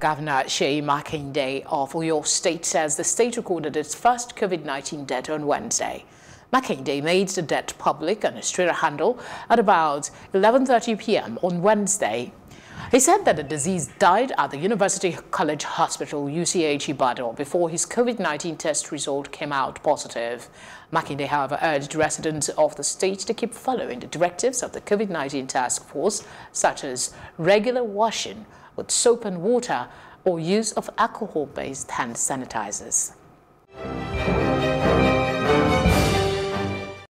Governor Seyi Makinde of Oyo State says the state recorded its first COVID-19 death on Wednesday. Makinde made the death public on his Twitter handle at about 11:30 p.m. on Wednesday. He said that the disease died at the University College Hospital, UCH Ibadan, before his COVID-19 test result came out positive. Makinde, however, urged residents of the state to keep following the directives of the COVID-19 task force, such as regular washing with soap and water or use of alcohol-based hand sanitizers.